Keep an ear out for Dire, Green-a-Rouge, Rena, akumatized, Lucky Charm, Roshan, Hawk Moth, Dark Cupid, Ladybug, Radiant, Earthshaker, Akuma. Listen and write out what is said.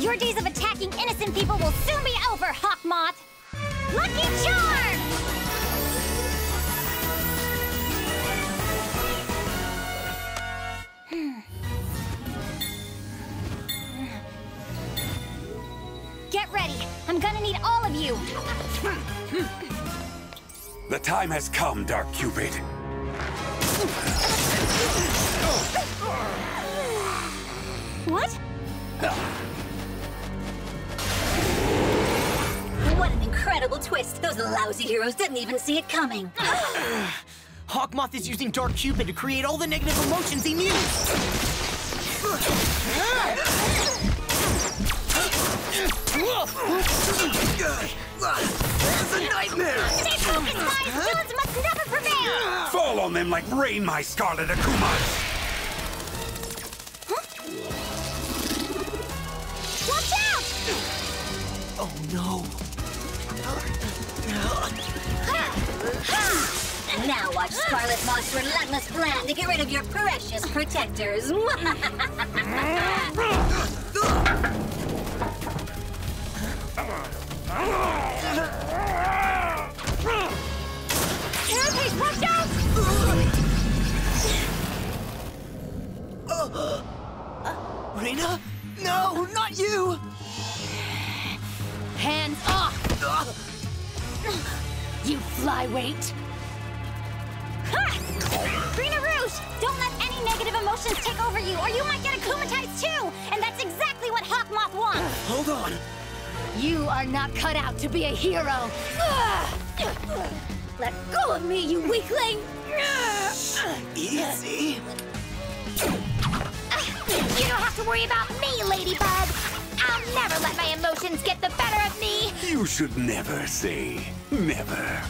Your days of attacking innocent people will soon be over, Hawk Moth! Lucky Charm! Get ready. I'm gonna need all of you. The time has come, Dark Cupid. What? What an incredible twist! Those lousy heroes didn't even see it coming. Hawk Moth is using Dark Cupid to create all the negative emotions he needs. It's a nightmare! Stay focused, my skills must never prevail! Fall on them like rain, my scarlet Akuma! Huh? Watch out! Oh no! Now watch Scarlet Moth's relentless plan to get rid of your precious protectors! Carapace, watch out! Rena? No, not you! Hands off! You flyweight! Ha! Green-a-Rouge! Don't let any negative emotions take over you, or you might get akumatized too! And that's exactly what Hawk Moth wants! Hold on! You are not cut out to be a hero! Let go of me, you weakling! Easy! You don't have to worry about me, Ladybug! I'll never let my emotions get the better of me! You should never say never.